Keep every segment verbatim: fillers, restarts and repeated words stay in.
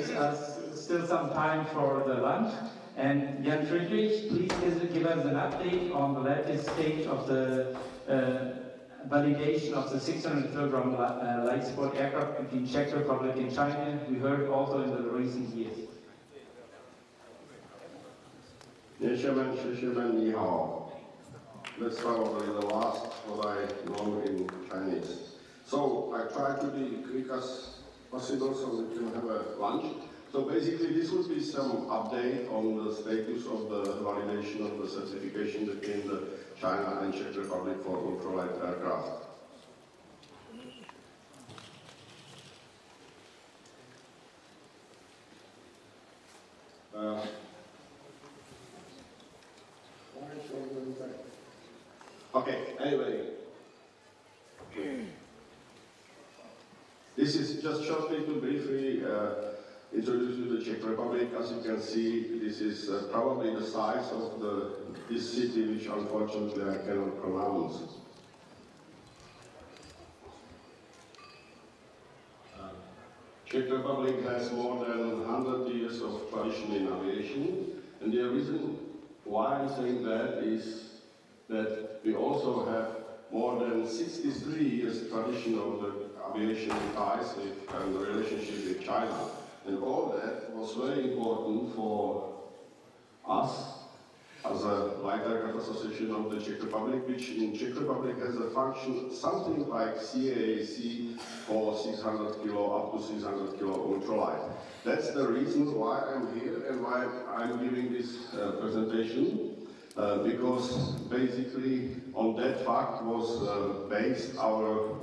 Gives us still some time for the lunch. And Jan Fridrich, please give us an update on the latest stage of the uh, validation of the six hundred kilogram uh, light sport aircraft between Czech Republic and China. We heard also in the recent years. 同学们,学生们,你好. Let's start over the last, what I know in Chinese. So I try to be quick as possible so we can have a lunch. So basically this would be some update on the status of the validation of the certification between the China and Czech Republic for ultralight aircraft. Uh, Okay, anyway, this is just shortly to briefly uh, introduce you to the Czech Republic. As you can see, this is uh, probably the size of the, this city, which unfortunately I cannot pronounce. Uh, Czech Republic has more than one hundred years of tradition in aviation, and the reason why I'm saying that is that we also have more than sixty-three years tradition of the aviation ties with, and the relationship with China. And all that was very important for us as a Light Aircraft Association of the Czech Republic, which in Czech Republic has a function something like C A A C for six hundred kilo up to six hundred kilo ultralight. That's the reason why I'm here and why I'm giving this uh, presentation. Uh, because basically on that fact was uh, based our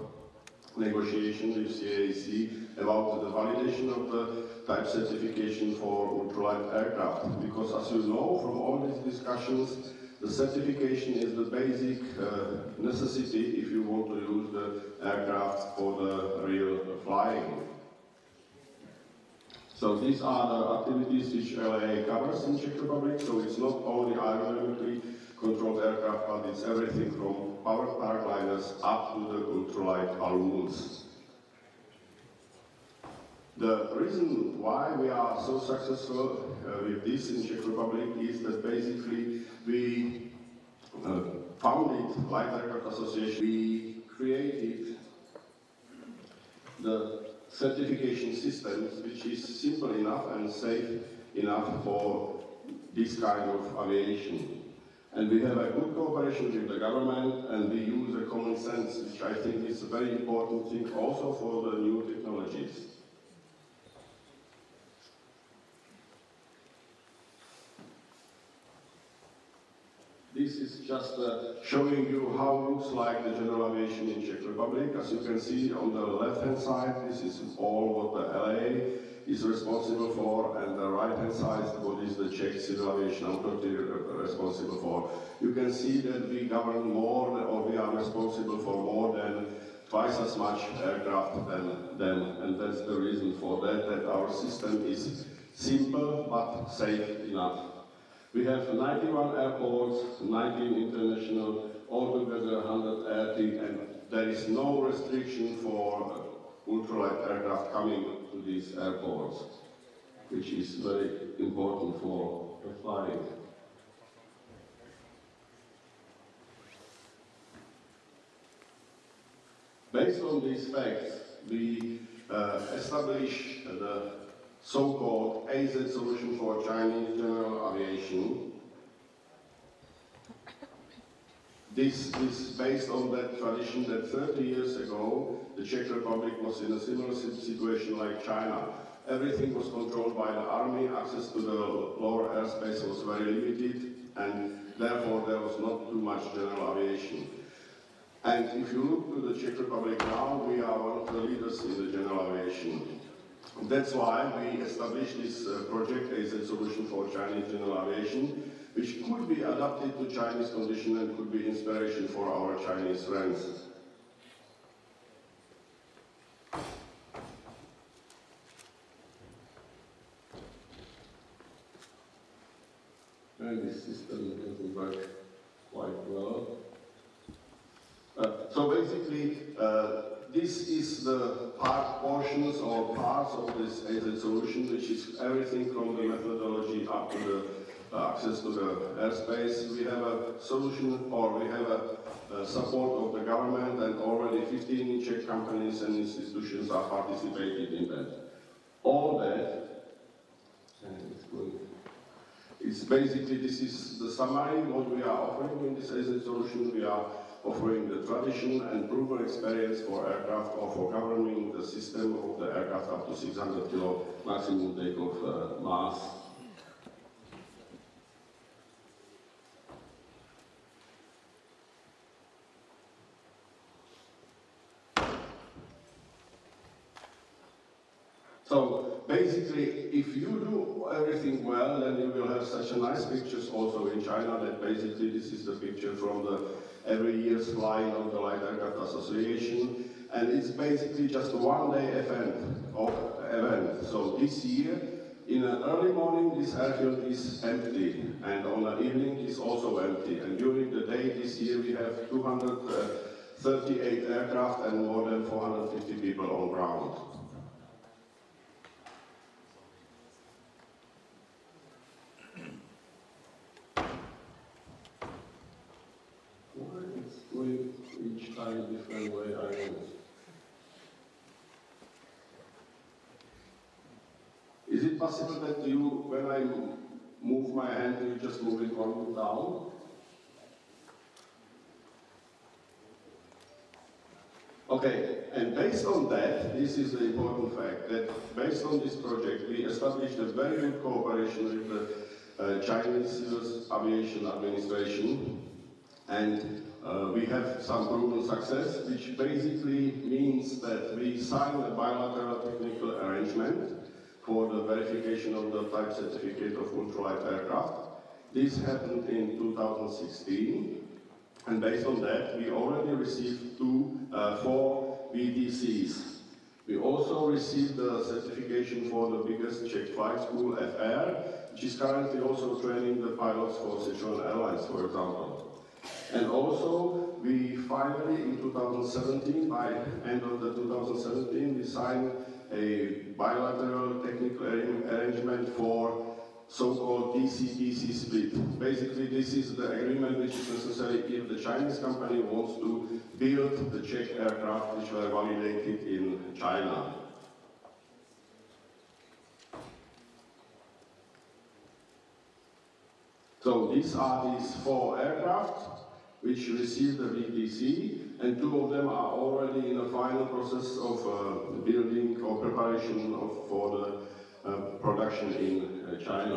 negotiation with C A A C about the validation of the type certification for ultralight aircraft. Because as you know from all these discussions, the certification is the basic uh, necessity if you want to use the aircraft for the real flying. So these are the activities which L A A covers in Czech Republic. So it's not only aerodynamically controlled aircraft, but it's everything from power paragliders up to the ultralight balloons. The reason why we are so successful uh, with this in Czech Republic is that basically we uh, founded Light Aircraft Association. We created the certification systems, which is simple enough and safe enough for this kind of aviation. And we have a good cooperation with the government, and we use a common sense, which I think is a very important thing also for the new technologies. This is just uh, showing you how it looks like the general aviation in Czech Republic. As you can see on the left-hand side, this is all what the L A A is responsible for, and the right-hand side, what is the Czech Civil Aviation Authority responsible for. You can see that we govern more, or we are responsible for more than twice as much aircraft than them, and that's the reason for that, that our system is simple but safe enough. We have ninety-one airports, nineteen international, altogether one hundred eighty, and there is no restriction for ultralight aircraft coming to these airports, which is very important for the flying. Based on these facts, we uh, establish the so-called A Z solution for Chinese general aviation. This is based on that tradition that thirty years ago, the Czech Republic was in a similar situation like China. Everything was controlled by the army, access to the lower airspace was very limited, and therefore there was not too much general aviation. And if you look to the Czech Republic now, we are one of the leaders in the general aviation. That's why we established this uh, project as a solution for Chinese general aviation, which could be adapted to Chinese condition and could be inspiration for our Chinese friends. And this system doesn't work quite well. Uh, so basically, uh, this is the part portions or parts of this A Z solution, which is everything from the methodology up to the uh, access to the airspace. We have a solution, or we have a, a support of the government, and already fifteen Czech companies and institutions are participating in that. All that, and it's good. It's basically, this is the summary, what we are offering in this A Z solution. We are offering the tradition and proven experience for aircraft or for governing the system of the aircraft up to six hundred kilo maximum takeoff uh, mass. So basically, if you do everything well, then you will have such a nice pictures also in China. That basically, this is the picture from the every year's flying of the Light Aircraft Association, and it's basically just a one-day event of event. So this year, in an early morning, this airfield is empty, and on an evening is also empty. And during the day this year, we have two hundred thirty-eight aircraft and more than four hundred fifty people on ground. Different way I mean. Is it possible that you, when I move my hand, you just move it one down? Okay, and based on that, this is the important fact, that based on this project, we established a very good cooperation with the uh, Chinese Civil Aviation Administration, and Uh, we have some proven success, which basically means that we signed a bilateral technical arrangement for the verification of the type certificate of ultralight aircraft. This happened in two thousand sixteen, and based on that, we already received two, uh, four V T Cs. We also received the certification for the biggest Czech flight school, F A I R, which is currently also training the pilots for Sichuan Airlines, for example. And also, we finally, in two thousand seventeen, by end of the two thousand seventeen, we signed a bilateral technical arrangement for so-called D C D C split. Basically, this is the agreement which is necessary if the Chinese company wants to build the Czech aircraft which were validated in China. So these are these four aircraft which received the V T C, and two of them are already in the final process of uh, building or preparation of, for the uh, production in uh, China.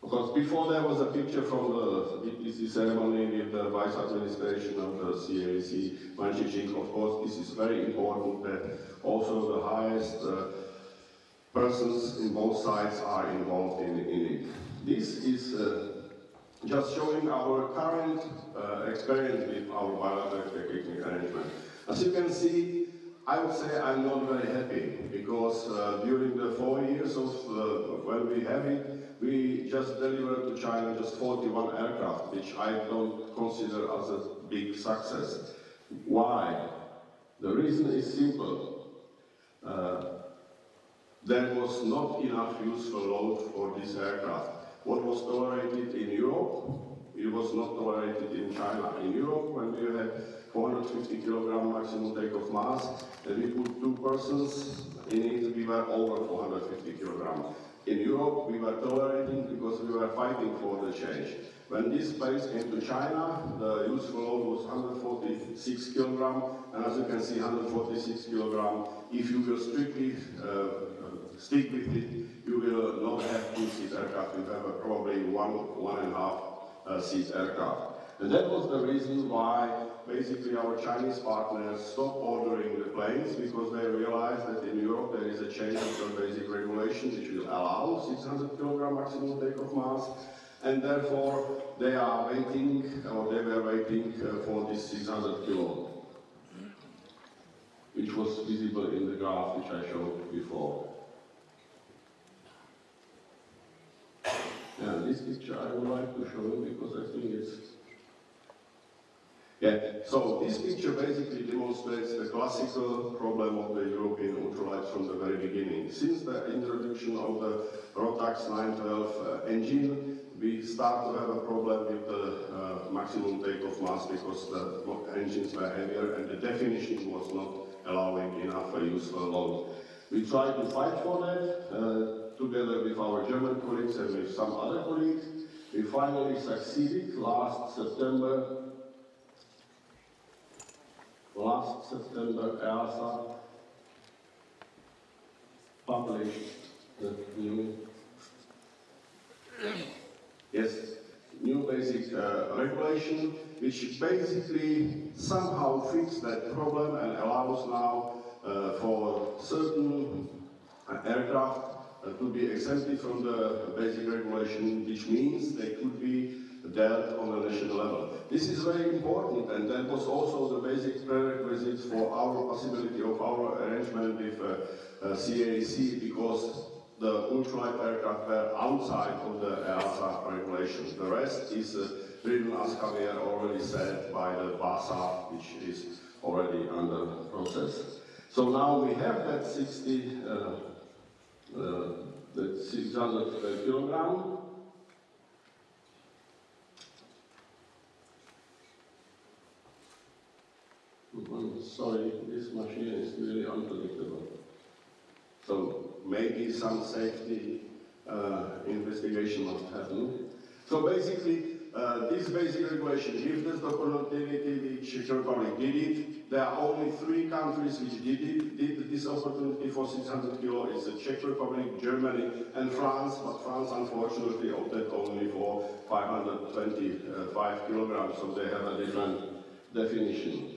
Because before there was a picture from the V T C ceremony with the Vice Administration of the C A A C, Wang Qishan. Of course, this is very important that also the highest uh, persons in both sides are involved in, in it. This is uh, just showing our current uh, experience with our bilateral technical arrangement. As you can see, I would say I'm not very happy, because uh, during the four years of uh, when we have it, we just delivered to China just forty-one aircraft, which I don't consider as a big success. Why? The reason is simple. Uh, There was not enough useful load for this aircraft. What was tolerated in Europe, it was not tolerated in China. In Europe, when we had four hundred fifty kilogram maximum takeoff mass, and we put two persons in it, we were over four hundred fifty kilogram. In Europe, we were tolerating because we were fighting for the change. When this place came to China, the useful load was one hundred forty-six kilogram, and as you can see, one hundred forty-six kilogram. If you will strictly uh, stick with it, you will not have two-seat aircraft. You have probably one, one and a half uh, seat aircraft. And that was the reason why basically our Chinese partners stopped ordering the planes, because they realized that in Europe there is a change of the basic regulation which will allow six hundred kilogram maximum takeoff mass, and therefore they are waiting, or they were waiting uh, for this six hundred kilo, which was visible in the graph which I showed before. Yeah, this picture I would like to show you because I think it's... Yeah, so this picture basically demonstrates the classical problem of the European ultralight from the very beginning. Since the introduction of the Rotax nine twelve uh, engine, we start to have a problem with the uh, maximum takeoff mass because the engines were heavier and the definition was not allowing enough a useful load. We tried to fight for that uh, together with our German colleagues and with some other colleagues. We finally succeeded last September. Last September, EASA published the new, yes, new basic uh, regulation, which basically somehow fixed that problem and allows now uh, for certain uh, aircraft uh, to be exempted from the basic regulation, which means they could be dealt on a national level. This is very important, and that was also the basic prerequisites for our possibility of our arrangement with uh, uh, C A A C, because the ultralight aircraft were outside of the EASA regulations. The rest is uh, driven, as Javier already said, by the BASA, which is already under process. So now we have that sixty, uh, uh, that six hundred kilogram. I'm sorry, this machine is really unpredictable. So maybe some safety uh, investigation must happen. So basically, uh, this basic regulation gives us the opportunity. The Czech Republic did it. There are only three countries which did it. Did this opportunity for six hundred kilo is the Czech Republic, Germany, and France. But France, unfortunately, opted only for five hundred twenty-five kilograms, so they have a different definition.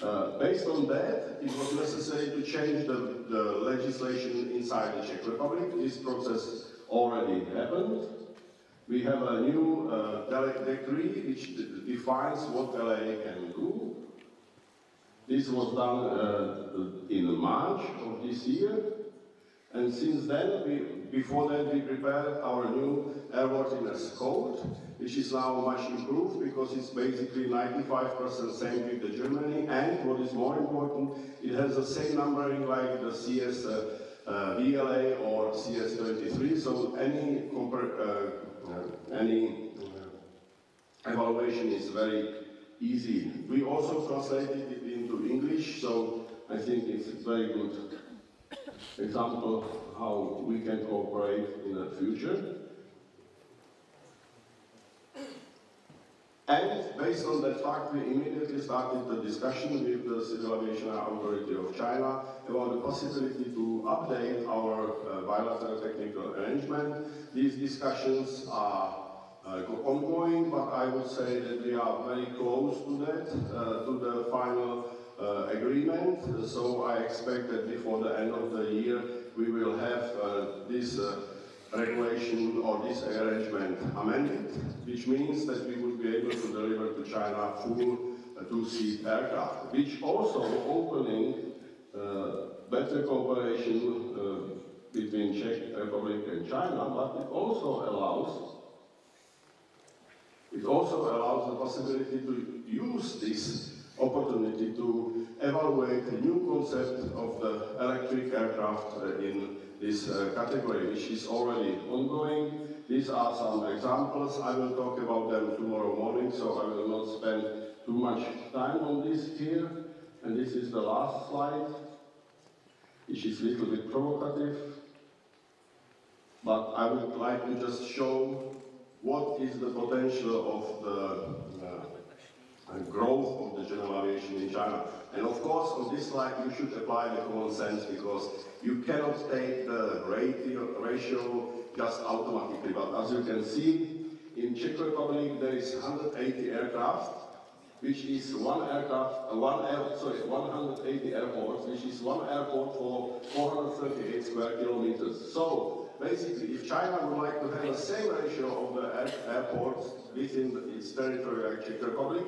Uh, based on that, it was necessary to change the, the legislation inside the Czech Republic. This process already happened. We have a new uh, decree which defines what L A can do. This was done uh, in March of this year. And since then, we, before that, we prepared our new airworthiness code, which is now much improved because it's basically ninety-five percent same with the Germany, and what is more important, it has the same numbering like the C S V L A or C S thirty-three. So any uh, any evaluation is very easy. We also translated it into English, so I think it's very good example of how we can cooperate in the future. And based on that fact, we immediately started the discussion with the Civil Aviation Authority of China about the possibility to update our uh, bilateral technical arrangement. These discussions are uh, ongoing, but I would say that we are very close to that, uh, to the final Uh, agreement, so I expect that before the end of the year we will have uh, this uh, regulation or this arrangement amended, which means that we would be able to deliver to China full uh, two-seat aircraft, which also opening uh, better cooperation uh, between Czech Republic and China, but it also allows it also allows the possibility to use this opportunity to evaluate the new concept of the electric aircraft in this uh, category, which is already ongoing. These are some examples. I will talk about them tomorrow morning, so I will not spend too much time on this here. And this is the last slide, which is a little bit provocative, but I would like to just show what is the potential of the uh, and growth of the general aviation in China. And of course, on this slide, you should apply the common sense, because you cannot take the ratio, ratio just automatically. But as you can see, in Czech Republic, there is one hundred eighty aircraft, which is one aircraft, one air, sorry, one hundred eighty airports, which is one airport for four hundred thirty-eight square kilometers. So basically, if China would like to have the same ratio of the air, airports within the, its territory like Czech Republic,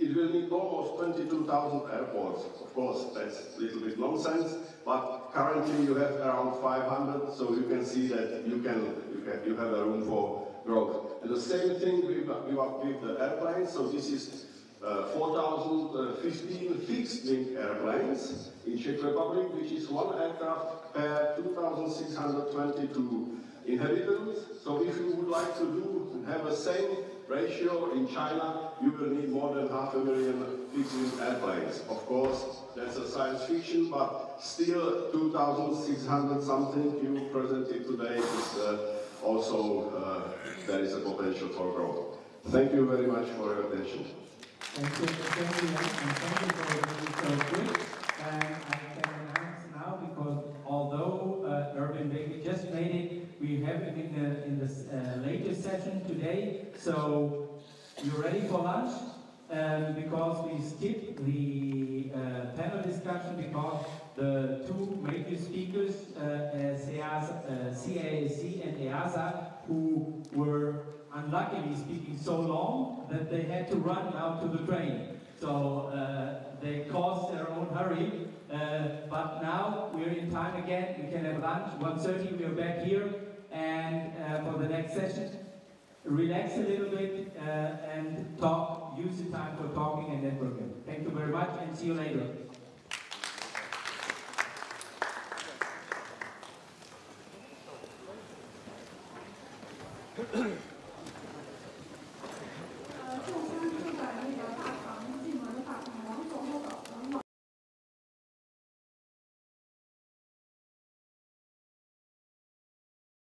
it will need almost twenty-two thousand airports. Of course, that's a little bit nonsense, but currently you have around five hundred, so you can see that you can, you, can, you have a room for growth. And the same thing with, with the airplanes. So this is uh, four thousand fifteen fixed-wing airplanes in Czech Republic, which is one aircraft per two thousand six hundred twenty-two inhabitants. So if you would like to do have the same ratio in China, you will need more than half a million fixed-wing airplanes. Of course, that's a science fiction, but still two thousand six hundred something you presented today is uh, also uh, there is a potential for growth. Thank you very much for your attention. Thank you, thank you, and thank you for the brief. And I can announce now, because although uh, Urban Baby just made it, we have it in the in the uh, latest session today. So you're ready for lunch, um, because we skipped the uh, panel discussion because the two major speakers, uh, C A A C and EASA, who were unluckily speaking so long that they had to run out to the train. So uh, they caused their own hurry. Uh, but now we're in time again. We can have lunch. one thirty, we are back here, and uh, for the next session, relax a little bit uh, and talk. Use the time for talking and networking. Thank you very much, and see you later.